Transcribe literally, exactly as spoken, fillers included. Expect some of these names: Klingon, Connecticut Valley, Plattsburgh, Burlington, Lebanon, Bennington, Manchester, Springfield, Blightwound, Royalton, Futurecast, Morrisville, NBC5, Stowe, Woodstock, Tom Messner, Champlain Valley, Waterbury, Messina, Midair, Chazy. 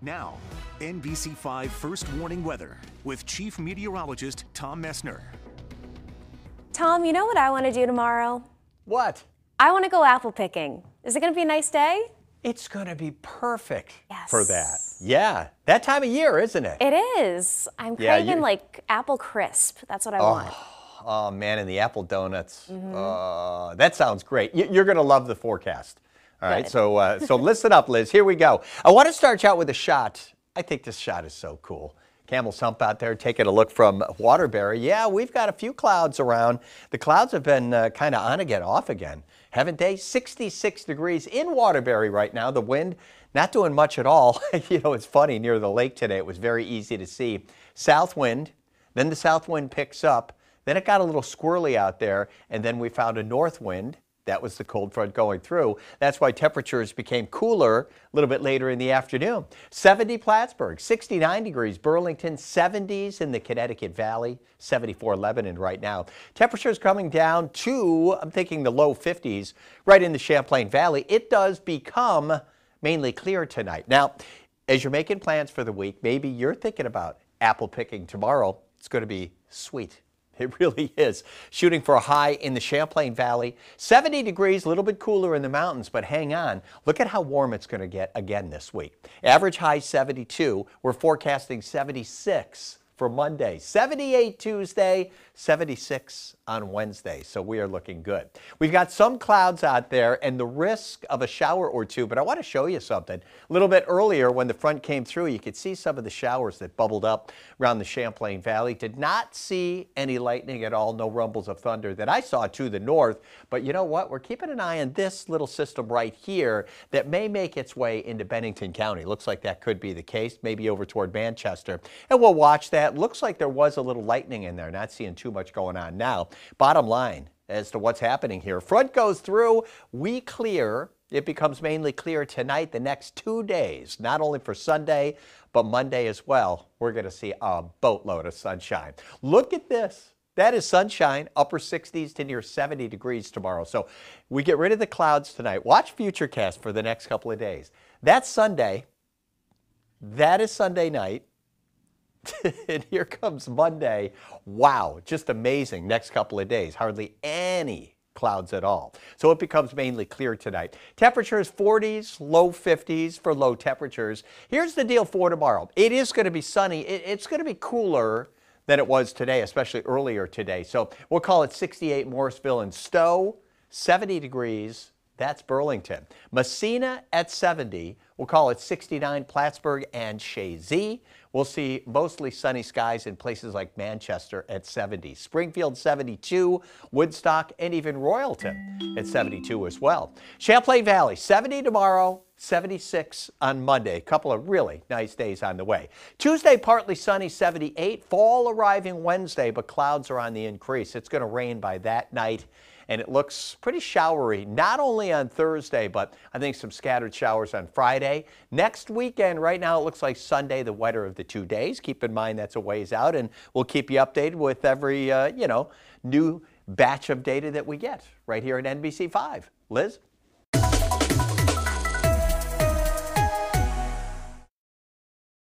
Now, N B C five First Warning Weather with Chief Meteorologist Tom Messner. Tom, you know what I want to do tomorrow? What? I want to go apple picking. Is it going to be a nice day? It's going to be perfect yes. for that. Yeah, that time of year, isn't it? It is. I'm yeah, craving you... like apple crisp. That's what I oh. want. Oh man, and the apple donuts. Mm-hmm. uh, that sounds great. You're going to love the forecast. All right, Good. so uh, so listen up, Liz. Here we go. I want to start out with a shot. I think this shot is so cool. Camel's Hump out there taking a look from Waterbury. Yeah, we've got a few clouds around. The clouds have been uh, kind of on again, off again, haven't they? sixty-six degrees in Waterbury right now. The wind not doing much at all. You know, it's funny, near the lake today, it was very easy to see. South wind, then the south wind picks up. Then it got a little squirrely out there, and then we found a north wind. That was the cold front going through. That's why temperatures became cooler a little bit later in the afternoon. seventy Plattsburgh, sixty-nine degrees Burlington, seventies in the Connecticut Valley, seventy-four Lebanon right now. Temperatures coming down to, I'm thinking the low fifties, right in the Champlain Valley. It does become mainly clear tonight. Now, as you're making plans for the week, maybe you're thinking about apple picking tomorrow. It's going to be sweet. It really is. Shooting for a high in the Champlain Valley. seventy degrees, a little bit cooler in the mountains, but hang on. Look at how warm it's going to get again this week. Average high seventy-two. We're forecasting seventy-six for Monday. seventy-eight Tuesday, seventy-six on Wednesday. So we are looking good. We've got some clouds out there and the risk of a shower or two, but I want to show you something. A little bit earlier when the front came through, you could see some of the showers that bubbled up around the Champlain Valley. Did not see any lightning at all, no rumbles of thunder that I saw to the north, but you know what? We're keeping an eye on this little system right here that may make its way into Bennington County. Looks like that could be the case, maybe over toward Manchester, and we'll watch that. It looks like there was a little lightning in there. Not seeing too much going on now. Bottom line as to what's happening here. Front goes through. We clear. It becomes mainly clear tonight, the next two days, not only for Sunday, but Monday as well. We're going to see a boatload of sunshine. Look at this. That is sunshine, upper sixties to near seventy degrees tomorrow. So we get rid of the clouds tonight. Watch Futurecast for the next couple of days. That's Sunday. That is Sunday night. And here comes Monday. Wow, just amazing next couple of days. Hardly any clouds at all. So it becomes mainly clear tonight. Temperatures forties, low fifties for low temperatures. Here's the deal for tomorrow. It is going to be sunny. It, it's going to be cooler than it was today, especially earlier today. So we'll call it sixty-eight Morrisville and Stowe, seventy degrees. That's Burlington. Messina at seventy. We'll call it sixty-nine Plattsburgh and Chazy. We'll see mostly sunny skies in places like Manchester at seventy. Springfield seventy-two, Woodstock, and even Royalton at seventy-two as well. Champlain Valley seventy tomorrow, seventy-six on Monday. A couple of really nice days on the way. Tuesday partly sunny, seventy-eight. Fall arriving Wednesday, but clouds are on the increase. It's going to rain by that night. And it looks pretty showery, not only on Thursday, but I think some scattered showers on Friday. Next weekend, right now, it looks like Sunday, the wetter of the two days. Keep in mind that's a ways out, and we'll keep you updated with every, uh, you know, new batch of data that we get right here at N B C five. Liz?